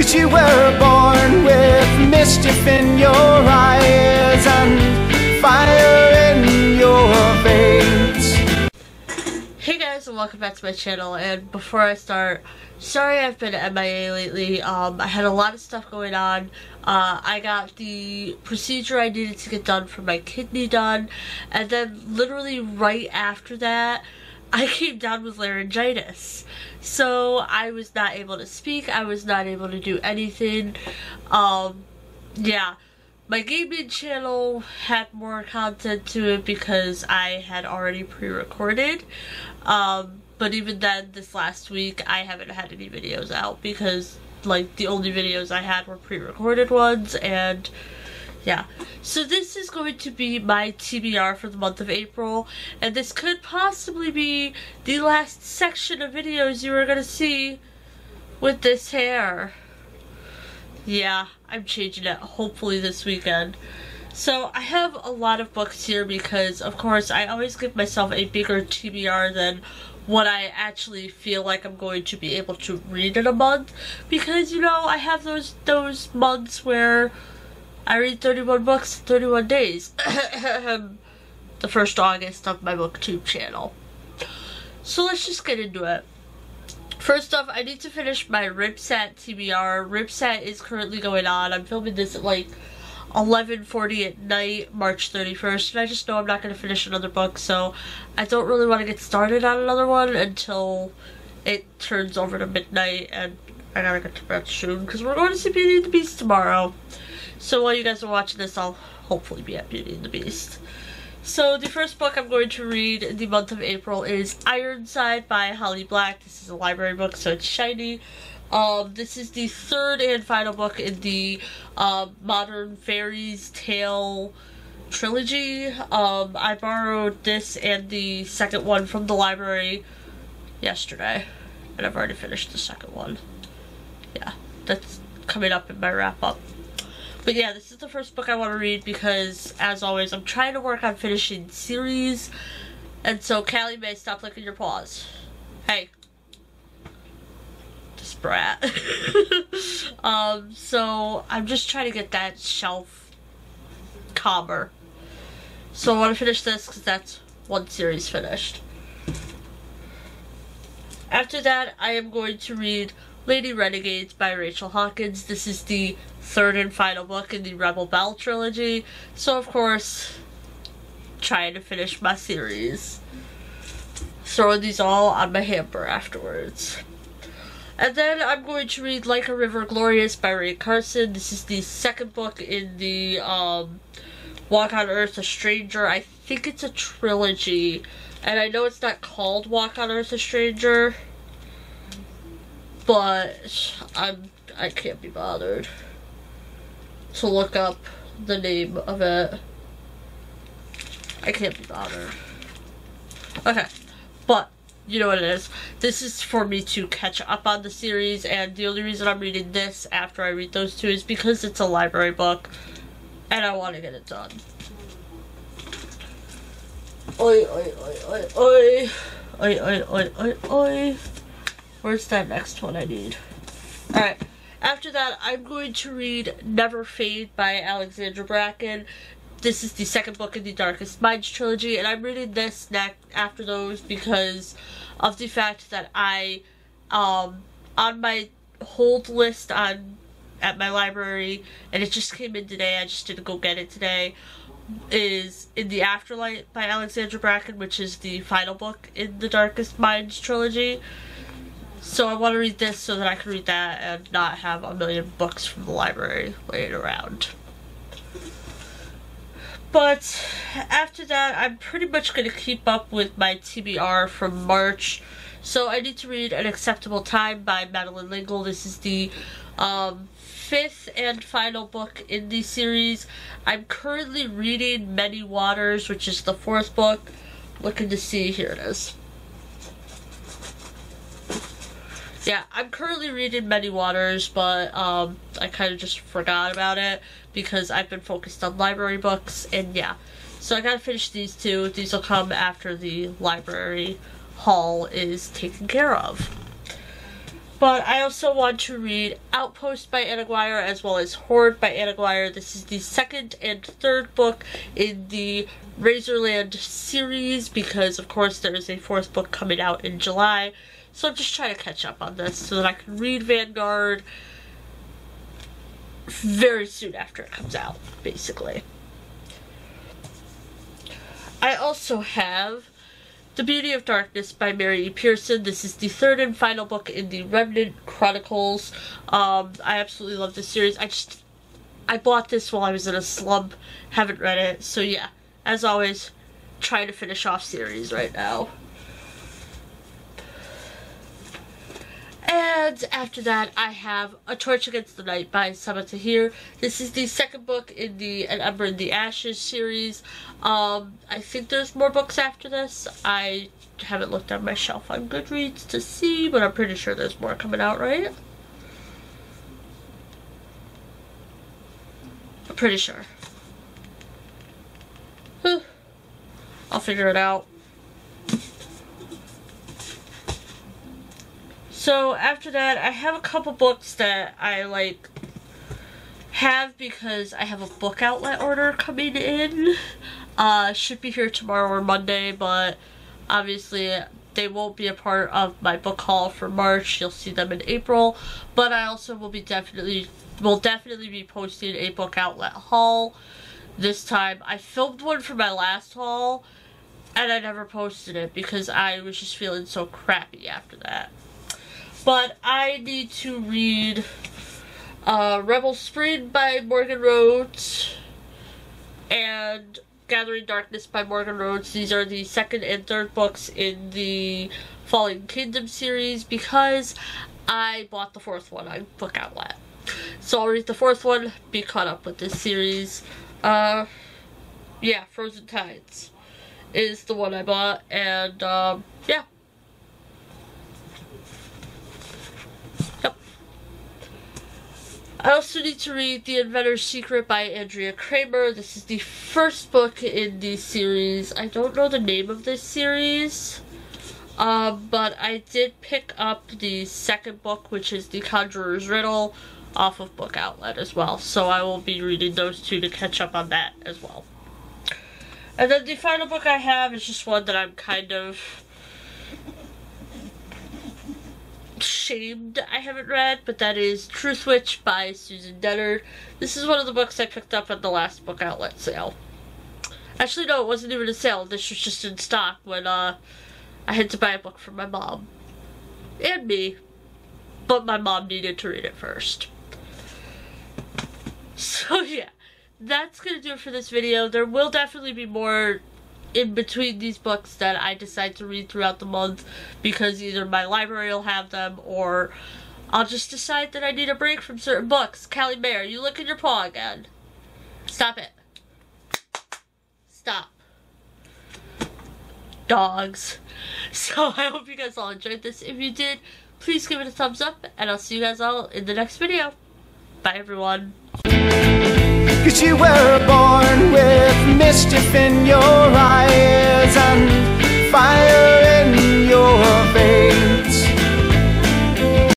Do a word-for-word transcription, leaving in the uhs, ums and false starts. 'Cause you were born with mischief in your eyes and fire in your veins. Hey guys, and welcome back to my channel. And before I start, sorry I've been M I A lately. Um, I had a lot of stuff going on. Uh, I got the procedure I needed to get done for my kidney done. And then literally right after that, I came down with laryngitis. So I was not able to speak. I was not able to do anything. Um, yeah. My gaming channel had more content to it because I had already pre-recorded. Um, but even then, this last week, I haven't had any videos out because, like, the only videos I had were pre-recorded ones, and yeah. So this is going to be my T B R for the month of April, and this could possibly be the last section of videos you are going to see with this hair. Yeah, I'm changing it, hopefully this weekend. So I have a lot of books here because, of course, I always give myself a bigger T B R than what I actually feel like I'm going to be able to read in a month. Because, you know, I have those, those months where I read thirty-one books in thirty-one days. The first August of my BookTube channel. So let's just get into it. First off, I need to finish my Ripsat T B R. Ripsat is currently going on. I'm filming this at like eleven forty at night, March thirty-first. And I just know I'm not going to finish another book. So I don't really want to get started on another one until it turns over to midnight. And I gotta get to bed soon because we're going to see Beauty and the Beast tomorrow. So while you guys are watching this, I'll hopefully be at Beauty and the Beast. So the first book I'm going to read in the month of April is Ironside by Holly Black. This is a library book, so it's shiny. Um, this is the third and final book in the uh, Modern Fairy's Tale trilogy. Um, I borrowed this and the second one from the library yesterday, and I've already finished the second one. Yeah, that's coming up in my wrap-up. But yeah, this is the first book I want to read because, as always, I'm trying to work on finishing series. And so, Callie Mae, stop licking your paws. Hey. This brat. um, so, I'm just trying to get that shelf calmer. So, I want to finish this because that's one series finished. After that, I am going to read Lady Renegades by Rachel Hawkins. This is the third and final book in the Rebel Belle trilogy. So, of course, trying to finish my series. Throwing these all on my hamper afterwards. And then I'm going to read Like a River Glorious by Ray Carson. This is the second book in the um, Walk on Earth, A Stranger. I think it's a trilogy. And I know it's not called Walk on Earth, A Stranger, but I'm, I can't be bothered to look up the name of it. I can't be bothered. Okay, but you know what it is. This is for me to catch up on the series, and the only reason I'm reading this after I read those two is because it's a library book, and I want to get it done. Oi, oi, oi, oi, oi. Oi, oi, oi, oi, oi. Where's that next one I need? Alright. After that, I'm going to read Never Fade by Alexandra Bracken. This is the second book in the Darkest Minds trilogy, and I'm reading this next after those because of the fact that I, um, on my hold list on at my library, and it just came in today, I just didn't go get it today, is In the Afterlight by Alexandra Bracken, which is the final book in the Darkest Minds trilogy. So I want to read this so that I can read that and not have a million books from the library laying around. But after that, I'm pretty much going to keep up with my T B R from March. So I need to read An Acceptable Time by Madeleine L'Engle. This is the um, fifth and final book in the series. I'm currently reading Many Waters, which is the fourth book. Looking to see, here it is. Yeah, I'm currently reading Many Waters, but um, I kind of just forgot about it because I've been focused on library books, and yeah. So I gotta finish these two. These will come after the library haul is taken care of. But I also want to read Outpost by Anaguirre as well as Horde by Anaguirre. This is the second and third book in the Razorland series because, of course, there is a fourth book coming out in July. So I'm just trying to catch up on this so that I can read Vanguard very soon after it comes out, basically. I also have The Beauty of Darkness by Mary E. Pearson. This is the third and final book in the Remnant Chronicles. Um, I absolutely love this series. I just, I bought this while I was in a slump. Haven't read it. So yeah, as always, trying to finish off series right now. And after that, I have A Torch Against the Night by Sabaa Tahir. This is the second book in the An Ember in the Ashes series. Um, I think there's more books after this. I haven't looked on my shelf on Goodreads to see, but I'm pretty sure there's more coming out, right? I'm pretty sure. Whew. I'll figure it out. So after that, I have a couple books that I like have because I have a book outlet order coming in. Uh, should be here tomorrow or Monday, but obviously they won't be a part of my book haul for March. You'll see them in April, but I also will be definitely will definitely be posting a book outlet haul this time. I filmed one for my last haul, and I never posted it because I was just feeling so crappy after that. But I need to read uh, Rebel Spring by Morgan Rhodes and Gathering Darkness by Morgan Rhodes. These are the second and third books in the Falling Kingdom series because I bought the fourth one on Book Outlet. So I'll read the fourth one, be caught up with this series. Uh, yeah, Frozen Tides is the one I bought, and um, yeah. I also need to read The Inventor's Secret by Andrea Kramer. This is the first book in the series. I don't know the name of this series, um, but I did pick up the second book, which is The Conjurer's Riddle, off of Book Outlet as well. So I will be reading those two to catch up on that as well. And then the final book I have is just one that I'm kind of shamed I haven't read, but that is Truthwitch by Susan Dennard. This is one of the books I picked up at the last Book Outlet sale. Actually, no, it wasn't even a sale. This was just in stock when uh, I had to buy a book for my mom and me, but my mom needed to read it first. So yeah, that's gonna do it for this video. There will definitely be more in between these books that I decide to read throughout the month because either my library will have them or I'll just decide that I need a break from certain books. Callie Mayer, you licking your paw again. Stop it. Stop. Dogs. So I hope you guys all enjoyed this. If you did, please give it a thumbs up and I'll see you guys all in the next video. Bye everyone. 'Cause you were born with mischief in your eyes and